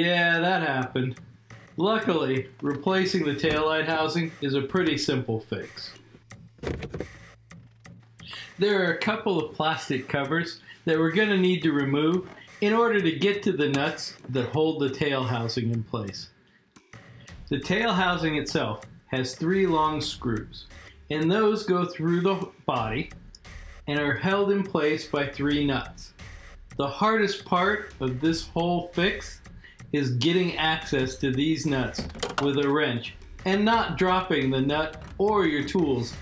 Yeah, that happened. Luckily, replacing the taillight housing is a pretty simple fix. There are a couple of plastic covers that we're going to need to remove in order to get to the nuts that hold the tail housing in place. The tail housing itself has 3 long screws, and those go through the body and are held in place by 3 nuts. The hardest part of this whole fix is getting access to these nuts with a wrench and not dropping the nut or your tools.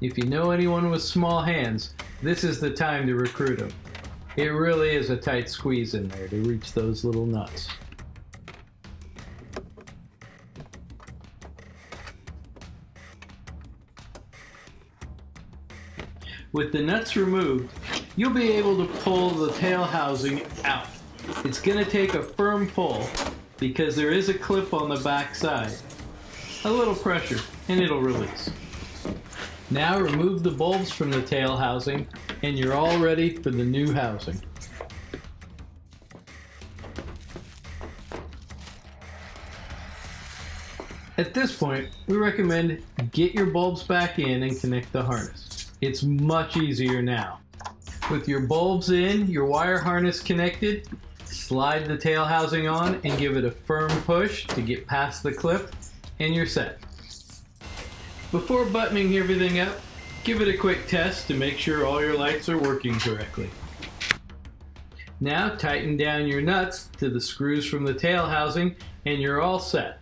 If you know anyone with small hands, this is the time to recruit them. It really is a tight squeeze in there to reach those little nuts. With the nuts removed, you'll be able to pull the tail housing out. It's going to take a firm pull because there is a clip on the back side. A little pressure and it'll release. Now remove the bulbs from the tail housing and you're all ready for the new housing. At this point, we recommend get your bulbs back in and connect the harness. It's much easier now. With your bulbs in, your wire harness connected, slide the tail housing on and give it a firm push to get past the clip, and you're set. Before buttoning everything up, give it a quick test to make sure all your lights are working correctly. Now tighten down your nuts to the screws from the tail housing and you're all set.